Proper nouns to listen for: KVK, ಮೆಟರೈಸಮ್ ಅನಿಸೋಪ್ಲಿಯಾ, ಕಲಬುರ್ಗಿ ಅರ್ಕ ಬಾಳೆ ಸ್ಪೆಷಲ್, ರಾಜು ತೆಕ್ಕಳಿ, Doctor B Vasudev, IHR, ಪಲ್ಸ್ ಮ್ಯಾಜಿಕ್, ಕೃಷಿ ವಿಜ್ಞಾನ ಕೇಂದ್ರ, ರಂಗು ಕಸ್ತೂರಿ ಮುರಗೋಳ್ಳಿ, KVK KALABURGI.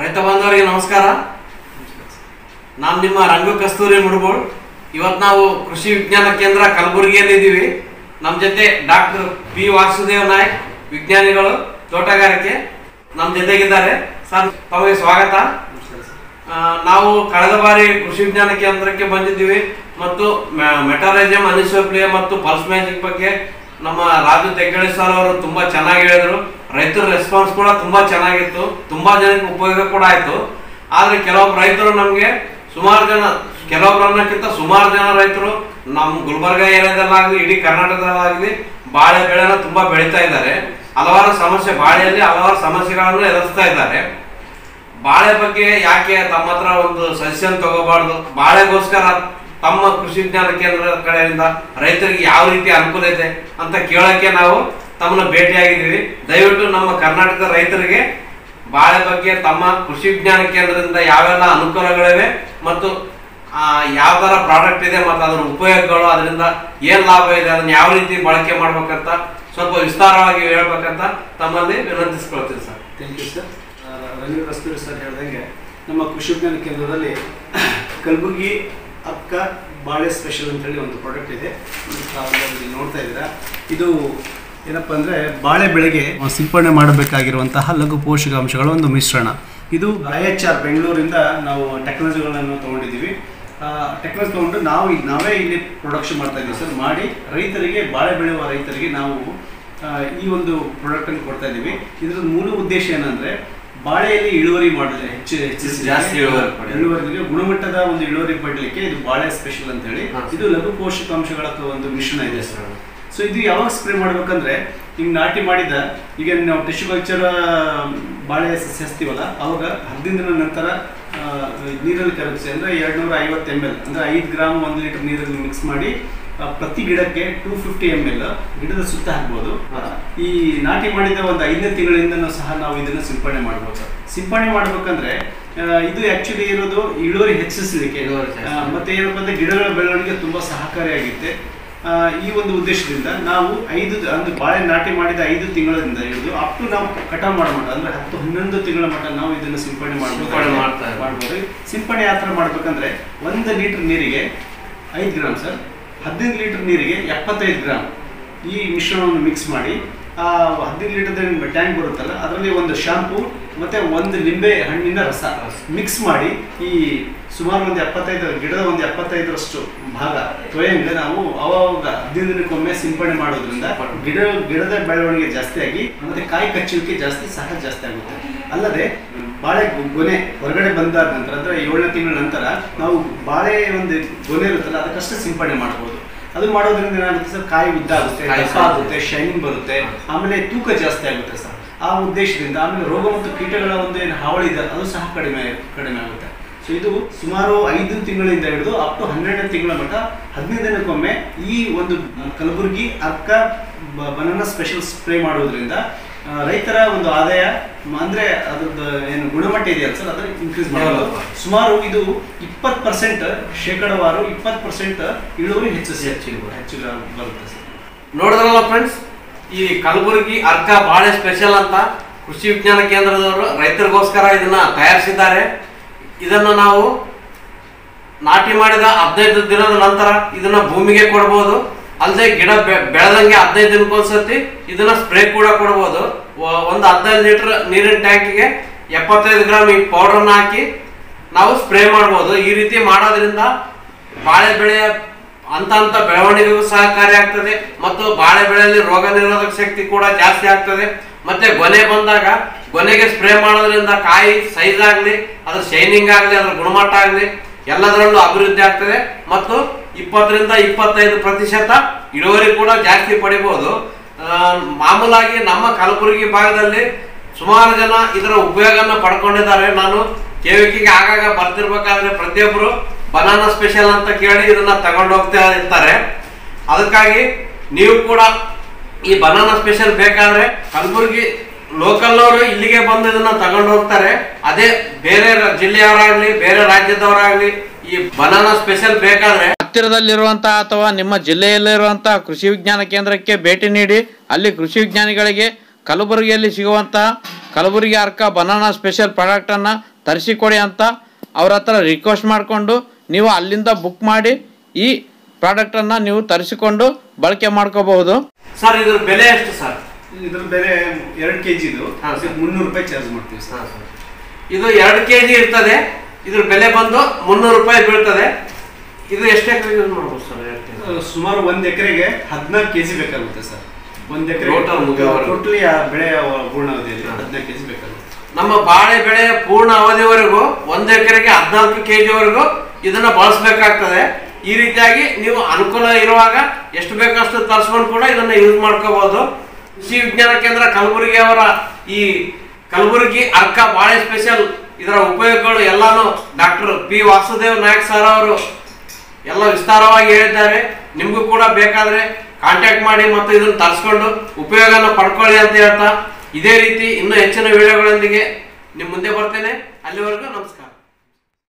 ರೈತ ಬಾಂಧವರಿಗೆ ನಮಸ್ಕಾರ. ನಾನು ನಿಮ್ಮ ರಂಗು ಕಸ್ತೂರಿ ಮುರಗೋಳ್ಳಿ. ಇವತ್ತು ನಾವು ಕೃಷಿ ವಿಜ್ಞಾನ ಕೇಂದ್ರ ಕಲಬುರಗಿಯಲ್ಲಿ ಇದ್ದೀವಿ. ನಮ್ಮ ಜೊತೆ ಡಾಕ್ಟರ್ ಬಿ ವಾಸುದೇವ್ ನಾಯಕ್ ವಿಜ್ಞಾನಿಗಳು ತೋಟಗಾರಿಕೆ ನಮ್ಮ ಜೊತೆಗಿದ್ದಾರೆ. ಸರ್ ತಮಗೆ ಸ್ವಾಗತ. ನಾವು ಕಳೆದ ಬಾರಿ ಕೃಷಿ ವಿಜ್ಞಾನ ಕೇಂದ್ರಕ್ಕೆ ಬಂದಿದ್ದೀವಿ ಮತ್ತು ಮೆಟರೈಸಮ್ ಅನಿಸೋಪ್ಲಿಯಾ ಮತ್ತು ಪಲ್ಸ್ ಮ್ಯಾಜಿಕ್ ಬಗ್ಗೆ ನಮ್ಮ ರಾಜು ತೆಕ್ಕಳಿ ಸರ್ ಅವರು ತುಂಬಾ ಚೆನ್ನಾಗಿ ಹೇಳಿದರು. ರೈತರ ರೆಸ್ಪಾನ್ಸ್ ಕೂಡ ತುಂಬಾ ಚೆನ್ನಾಗಿತ್ತು, ತುಂಬಾ ಜನಕ್ಕೆ ಉಪಯೋಗ ಕೂಡ ಆಯಿತು. ಆದರೆ ಕೆಲವೊಬ್ಬ ರೈತರು ನಮಗೆ ಸುಮಾರು ಜನ, ಕೆಲವೊಬ್ಬರನ್ನಕ್ಕಿಂತ ಸುಮಾರು ಜನ ರೈತರು ನಮ್ಮ ಗುಲ್ಬರ್ಗ ಏರಿಯಾದಲ್ಲಾಗಲಿ ಇಡೀ ಕರ್ನಾಟಕದಲ್ಲಾಗಲಿ ಬಾಳೆ ಬೆಳೆನ ತುಂಬಾ ಬೆಳೀತಾ ಇದ್ದಾರೆ. ಹಲವಾರು ಸಮಸ್ಯೆ, ಬಾಳೆಯಲ್ಲಿ ಹಲವಾರು ಸಮಸ್ಯೆಗಳನ್ನು ಎದುರಿಸ್ತಾ ಇದ್ದಾರೆ. ಬಾಳೆ ಬಗ್ಗೆ ಯಾಕೆ ತಮ್ಮ ಹತ್ರ ಒಂದು ಸಜೆಷನ್ ತಗೋಬಾರ್ದು, ಬಾಳೆಗೋಸ್ಕರ ತಮ್ಮ ಕೃಷಿ ವಿಜ್ಞಾನ ಕೇಂದ್ರದ ಕಡೆಯಿಂದ ರೈತರಿಗೆ ಯಾವ ರೀತಿ ಅನುಕೂಲ ಇದೆ ಅಂತ ಕೇಳೋಕ್ಕೆ ನಾವು ತಮ್ಮನ್ನ ಭೇಟಿಯಾಗಿದ್ದೀವಿ. ದಯವಿಟ್ಟು ನಮ್ಮ ಕರ್ನಾಟಕದ ರೈತರಿಗೆ ಬಾಳೆ ಬಗ್ಗೆ ತಮ್ಮ ಕೃಷಿ ವಿಜ್ಞಾನ ಕೇಂದ್ರದಿಂದ ಯಾವೆಲ್ಲ ಅನುಕೂಲಗಳಿವೆ ಮತ್ತು ಯಾವ ಥರ ಪ್ರಾಡಕ್ಟ್ ಇದೆ ಮತ್ತು ಅದರ ಉಪಯೋಗಗಳು, ಅದರಿಂದ ಏನು ಲಾಭ ಇದೆ, ಅದನ್ನು ಯಾವ ರೀತಿ ಬಳಕೆ ಮಾಡ್ಬೇಕಂತ ಸ್ವಲ್ಪ ವಿಸ್ತಾರವಾಗಿ ಹೇಳ್ಬೇಕಂತ ತಮ್ಮಲ್ಲಿ ವಿನಂತಿಸ್ಕೊಳ್ತೀನಿ sir. Thank you sir. Ranga Kasturi sir ಹೇಳ್ದಂಗೆ ನಮ್ಮ ಕೃಷಿ ವಿಜ್ಞಾನ ಕೇಂದ್ರದಲ್ಲಿ ಕಲ್ಬುರ್ಗಿ ಅರ್ಕ ಬಾಳೆ ಸ್ಪೆಷಲ್ ಅಂತೇಳಿ ಒಂದು ಪ್ರಾಡಕ್ಟ್ ಇದೆ. ತಾವೆಲ್ಲ ನೋಡ್ತಾ ಇದ್ದೀರಾ. ಇದು ಏನಪ್ಪ ಅಂದರೆ ಬಾಳೆ ಬೆಳೆಗೆ ಸಿಂಪಡಣೆ ಮಾಡಬೇಕಾಗಿರುವಂತಹ ಲಘು ಪೋಷಕಾಂಶಗಳ ಒಂದು ಮಿಶ್ರಣ. ಇದು IHR ಬೆಂಗಳೂರಿಂದ ನಾವು ಟೆಕ್ನಾಲಜಿಗಳನ್ನು ತೊಗೊಂಡಿದ್ದೀವಿ. ಟೆಕ್ನಾಲಜಿ ತೊಗೊಂಡು ನಾವೇ ಇಲ್ಲಿ ಪ್ರೊಡಕ್ಷನ್ ಮಾಡ್ತಾ ಇದ್ದೀವಿ ಸರ್. ಮಾಡಿ ರೈತರಿಗೆ, ಬಾಳೆ ಬೆಳೆಯುವ ರೈತರಿಗೆ ನಾವು ಈ ಒಂದು ಪ್ರಾಡಕ್ಟನ್ನು ಕೊಡ್ತಾ ಇದ್ದೀವಿ. ಇದರ ಮೂಲ ಉದ್ದೇಶ ಏನಂದರೆ ಬಾಳೆಯಲ್ಲಿ ಇಳುವರಿ ಮಾಡಲಿ, ಜಾಸ್ತಿ ಇಳುವರಿಗೆ ಗುಣಮಟ್ಟದ ಒಂದು ಇಳುವರಿ ಪಡಲಿಕ್ಕೆ ಇದು ಬಾಳೆ ಸ್ಪೆಷಲ್ ಅಂತ ಹೇಳಿ. ಇದು ಲಘು ಪೋಷಕಾಂಶಗಳ ಒಂದು ಮಿಶ್ರಣ ಇದೆ ಸರ್. ಸೊ ಇದು ಯಾವಾಗ ಸ್ಪ್ರೇ ಮಾಡ್ಬೇಕಂದ್ರೆ, ಈಗ ನಾಟಿ ಮಾಡಿದ, ಈಗ ನಾವು ಟಿಶ್ಯೂ ಕಲ್ಚರ್ ಬಾಳೆ ಸಸ್ಯ ಹಚ್ತೀವಲ್ಲ, ಅವಾಗ 15 ದಿನ ನಂತರ ನೀರಲ್ಲಿ ಕರಗಿಸಿ, ಅಂದರೆ 250 ml, ಅಂದರೆ 5 ಗ್ರಾಮ್ 1 ಲೀಟರ್ ನೀರಲ್ಲಿ ಮಿಕ್ಸ್ ಮಾಡಿ ಪ್ರತಿ ಗಿಡಕ್ಕೆ 250 ml ಗಿಡದ ಸುತ್ತ ಹಾಕ್ಬೋದು. ಈ ನಾಟಿ ಮಾಡಿದ ಒಂದು 5ನೇ ತಿಂಗಳಿಂದನೂ ಸಹ ನಾವು ಇದನ್ನು ಸಿಂಪಡಣೆ ಮಾಡ್ಬೋದು ಸರ್. ಸಿಂಪಡಣೆ ಮಾಡ್ಬೇಕಂದ್ರೆ ಇದು ಆಕ್ಚುಲಿ ಇರೋದು ಇಳುವರಿ ಹೆಚ್ಚಿಸಲಿಕ್ಕೆ, ಮತ್ತೆ ಏನಪ್ಪ ಅಂದ್ರೆ ಗಿಡಗಳ ಬೆಳವಣಿಗೆ ತುಂಬಾ ಸಹಕಾರಿಯಾಗುತ್ತೆ. ಈ ಒಂದು ಉದ್ದೇಶದಿಂದ ನಾವು ಅಂದ್ರೆ ಬಾಳೆ ನಾಟಿ ಮಾಡಿದ 5 ತಿಂಗಳಿಂದ ಹಿಡಿದು ಅಪ್ ಟು ನಾವು ಕಟಾವ್ ಮಾಡಬಹುದು, ಅಂದ್ರೆ 10-11 ತಿಂಗಳ ಮಟ್ಟ ನಾವು ಇದನ್ನು ಸಿಂಪಡಣೆ ಮಾಡಬಹುದು. ಸಿಂಪಡಣೆ ಯಾತ್ರ ಮಾಡ್ಬೇಕಂದ್ರೆ 1 ಲೀಟರ್ ನೀರಿಗೆ 5 ಗ್ರಾಮ್ ಸರ್, 15 ಲೀಟರ್ ನೀರಿಗೆ 75 ಗ್ರಾಮ್ ಈ ಮಿಶ್ರಣವನ್ನು ಮಿಕ್ಸ್ ಮಾಡಿ, ಆ 15 ಲೀಟರ್ ಟ್ಯಾಂಕ್ ಬರುತ್ತಲ್ಲ ಅದರಲ್ಲಿ ಒಂದು ಶಾಂಪು ಮತ್ತು ಒಂದು ಲಿಂಬೆ ಹಣ್ಣಿನ ರಸ ಮಿಕ್ಸ್ ಮಾಡಿ, ಈ ಸುಮಾರು ಒಂದು 75 ಗಿಡದ 75% ಭಾಗ ತೊಳೆಯಿಂದ ನಾವು ಅವಾಗ 15 ದಿನಕ್ಕೊಮ್ಮೆ ಸಿಂಪಡಣೆ ಮಾಡೋದ್ರಿಂದ ಗಿಡದ ಬೆಳವಣಿಗೆ ಜಾಸ್ತಿ ಆಗಿ ಮತ್ತು ಕಾಯಿ ಕಚ್ಚುವಿಕೆ ಜಾಸ್ತಿ ಆಗುತ್ತೆ. ಅಲ್ಲದೆ ಬಾಳೆ ಗೊನೆ ಹೊರಗಡೆ ಬಂದಾದ ನಂತರ, ಅಂದರೆ 7ನೇ ತಿಂಗಳ ನಂತರ ನಾವು ಬಾಳೆ ಒಂದು ಗೊನೆ ಇರುತ್ತಲ್ಲ ಅದಕ್ಕಷ್ಟೇ ಸಿಂಪಡಣೆ ಮಾಡ್ಬೋದು. ಅದು ಮಾಡೋದ್ರಿಂದ ಏನಾಗುತ್ತೆ ಸರ್, ಕಾಯಿ ಉದ್ದಾಗುತ್ತೆ, ಶೈನಿಂಗ್ ಬರುತ್ತೆ, ಆಮೇಲೆ ತೂಕ ಜಾಸ್ತಿ ಆಗುತ್ತೆ ಸರ್. ಆ ಉದ್ದೇಶದಿಂದ ಆಮೇಲೆ ರೋಗ ಮತ್ತು ಕೀಟಗಳ ಒಂದು ಏನು ಹಾವಳಿ ಇದೆ ಅದು ಸಹ ಕಡಿಮೆ ಆಗುತ್ತೆ. ಸೊ ಇದು ಸುಮಾರು 5 ತಿಂಗಳಿಂದ ಹಿಡಿದು ಅಪ್ ಟು 12ನೇ ತಿಂಗಳ ಮಟ್ಟ 15 ದಿನಕ್ಕೊಮ್ಮೆ ಈ ಒಂದು Kalaburagi Arka banana special spray ಮಾಡೋದ್ರಿಂದ ರೈತರ ಒಂದು ಆದಾಯ, ಅಂದರೆ ಅದ್ರದ್ದು ಏನು ಗುಣಮಟ್ಟ ಇದೆಯಲ್ಲ ಸರ್, ಅದನ್ನ ಇನ್ಕ್ರೀಸ್ ಮಾಡಬಹುದು. ಸುಮಾರು ಇದು 20%, ಶೇಕಡವಾರು 20% ಇಳುವರಿ ಹೆಚ್ಚು ಬರುತ್ತೆ ಸರ್. ನೋಡಿದ್ರಲ್ಲ ಫ್ರೆಂಡ್ಸ್, ಈ ಕಲಬುರ್ಗಿ ಅರ್ಕ ಬಾಳೆ ಸ್ಪೆಷಲ್ ಅಂತ ಕೃಷಿ ವಿಜ್ಞಾನ ಕೇಂದ್ರದವರು ರೈತರಿಗೋಸ್ಕರ ಇದನ್ನ ತಯಾರಿಸಿದ್ದಾರೆ. ಇದನ್ನು ನಾವು ನಾಟಿ ಮಾಡಿದ 15 ದಿನದ ನಂತರ ಇದನ್ನ ಭೂಮಿಗೆ ಕೊಡ್ಬೋದು. ಅಲ್ಲದೆ ಗಿಡ ಬೆಳೆದಂಗೆ 15 ದಿನಕ್ಕೊಂದ್ಸತಿ ಇದನ್ನ ಸ್ಪ್ರೇ ಕೂಡ ಕೊಡ್ಬೋದು. ಒಂದು 15 ಲೀಟರ್ ನೀರಿನ ಟ್ಯಾಂಕಿಗೆ 75 ಗ್ರಾಮ್ ಈ ಪೌಡರ್ನ ಹಾಕಿ ನಾವು ಸ್ಪ್ರೇ ಮಾಡ್ಬೋದು. ಈ ರೀತಿ ಮಾಡೋದ್ರಿಂದ ಬಾಳೆ ಬೆಳೆಯ ಅಂತ ಬೆಳವಣಿಗೆಗೂ ಸಹಕಾರಿ ಆಗ್ತದೆ ಮತ್ತು ಬಾಳೆ ಬೆಳೆಯಲ್ಲಿ ರೋಗ ನಿರೋಧಕ ಶಕ್ತಿ ಕೂಡ ಜಾಸ್ತಿ ಆಗ್ತದೆ. ಮತ್ತೆ ಗೊನೆ ಬಂದಾಗ ಗೊನೆಗೆ ಸ್ಪ್ರೇ ಮಾಡೋದ್ರಿಂದ ಕಾಯಿ ಸೈಜ್ ಆಗಲಿ, ಅದ್ರ ಶೈನಿಂಗ್ ಆಗಲಿ, ಅದರ ಗುಣಮಟ್ಟ ಆಗಲಿ ಎಲ್ಲದರಲ್ಲೂ ಅಭಿವೃದ್ಧಿ ಆಗ್ತದೆ ಮತ್ತು 20% ಇಳುವರಿ ಕೂಡ ಜಾಸ್ತಿ ಪಡಿಬಹುದು. ಮಾಮೂಲಾಗಿ ನಮ್ಮ ಕಲಬುರಗಿ ಭಾಗದಲ್ಲಿ ಸುಮಾರು ಜನ ಇದರ ಉಪಯೋಗವನ್ನು ಪಡ್ಕೊಂಡಿದ್ದಾರೆ. ನಾನು KVK ಆಗಾಗ ಬರ್ತಿರ್ಬೇಕಾದ್ರೆ ಪ್ರತಿಯೊಬ್ಬರು ಬನಾನಾ ಸ್ಪೆಷಲ್ ಅಂತ ಕೇಳಿ ಇದನ್ನ ತಗೊಂಡು ಹೋಗ್ತಾ ಇರ್ತಾರೆ. ಅದಕ್ಕಾಗಿ ನೀವು ಕೂಡ ಈ ಬನಾನಾ ಸ್ಪೆಷಲ್ ಬೇಕಾದ್ರೆ ಕಲಬುರಗಿ ಲೋಕಲ್ ಅವರು ಇಲ್ಲಿಗೆ ಬಂದು ಇದನ್ನ ತಗೊಂಡು ಹೋಗ್ತಾರೆ. ಅದೇ ಬೇರೆ ಜಿಲ್ಲೆಯವರಾಗ್ಲಿ ಬೇರೆ ರಾಜ್ಯದವರಾಗ್ಲಿ ಈ ಬನಾನಾ ಸ್ಪೆಷಲ್ ಬೇಕಾದ್ರೆ ಹತ್ತಿರದಲ್ಲಿರುವಂತಹ ಅಥವಾ ನಿಮ್ಮ ಜಿಲ್ಲೆಯಲ್ಲಿರುವಂತಹ ಕೃಷಿ ವಿಜ್ಞಾನ ಕೇಂದ್ರಕ್ಕೆ ಭೇಟಿ ನೀಡಿ ಅಲ್ಲಿ ಕೃಷಿ ವಿಜ್ಞಾನಿಗಳಿಗೆ ಕಲಬುರಗಿಯಲ್ಲಿ ಸಿಗುವಂತಹ Kalaburagi Arka banana special product ಅನ್ನು ತರಿಸಿಕೊಡಿ ಅಂತ ಅವರ ಹತ್ರ ರಿಕ್ವೆಸ್ಟ್ ಮಾಡಿಕೊಂಡು ನೀವು ಅಲ್ಲಿಂದ ಬುಕ್ ಮಾಡಿ ಈ ಪ್ರಾಡಕ್ಟ್ ಅನ್ನು ನೀವು ತರಿಸಿಕೊಂಡು ಬಳಕೆ ಮಾಡ್ಕೋಬಹುದು ಸರ್ ಇದರ ಬೆಲೆ ಎಷ್ಟು ಸರ್ ಇದರ ಬೆಲೆ 2 ಕೆಜಿ ಇದು 300 ರೂಪಾಯಿ ಚಾರ್ಜ್ ಮಾಡ್ತೀವಿ ಸರ್ ಇದು 2 ಕೆಜಿ ಇರ್ತದೆ ಇದರ ಬೆಲೆ ಬಂದು 300 ರೂಪಾಯಿ ಬೀಳ್ತದೆ ಇದು ಎಷ್ಟು ಎಕರೆಗೆ ಯೂಸ್ ಮಾಡಬಹುದು ಸರ್ ಸುಮಾರು 1 ಎಕರೆಗೆ 14 ಕೆಜಿ ಬೇಕಾಗುತ್ತೆ ಸರ್ 1 ಎಕರೆ ಟೋಟಲಿ ಬೆಳೆ ಪೂರ್ಣ ಅವಧಿಯಲ್ಲಿ 14 ಕೆಜಿ ಬೇಕಾಗುತ್ತೆ ನಮ್ಮ ಬಾಳೆ ಬೆಳೆ ಪೂರ್ಣ ಅವಧಿವರೆಗೂ 1 ಎಕರೆಗೆ 14 ಕೆಜಿ ವರೆಗೂ ಇದನ್ನ ಬಳಸಬೇಕಾಗುತ್ತದೆ ಈ ರೀತಿಯಾಗಿ ನೀವು ಅನುಕೂಲ ಇರುವಾಗ ಎಷ್ಟು ಬೇಕಷ್ಟು ತರಿಸಿಕೊಂಡು ಕೂಡ ಇದನ್ನ ಯೂಸ್ ಮಾಡ್ಕಬಹುದು ಕೃಷಿ ವಿಜ್ಞಾನ ಕೇಂದ್ರ ಕಲಬುರಗಿ ಅವರ ಈ ಕಲಬುರಗಿ ಅರ್ಕ ಬಾಳೆ ಸ್ಪೆಷಲ್ ಇದರ ಉಪಯೋಗಗಳು ಎಲ್ಲಾನು doctor B Vasudev Nayak sir ಅವರು ಎಲ್ಲ ವಿಸ್ತಾರವಾಗಿ ಹೇಳಿದ್ದಾರೆ ನಿಮಗೂ ಕೂಡ ಬೇಕಾದ್ರೆ ಕಾಂಟ್ಯಾಕ್ಟ್ ಮಾಡಿ ಮತ್ತು ಇದನ್ನ ತರಿಸಿಕೊಂಡು ಉಪಯೋಗನ ಪಡ್ಕೊಳ್ಳಿ ಅಂತ ಹೇಳ್ತಾ ಇದೇ ರೀತಿ ಇನ್ನೂ ಹೆಚ್ಚಿನ ವಿಡಿಯೋಗಳೊಂದಿಗೆ ನಿಮ್ಮ ಮುಂದೆ ಬರ್ತೇನೆ ಅಲ್ಲಿವರೆಗೂ ನಮಸ್ಕಾರ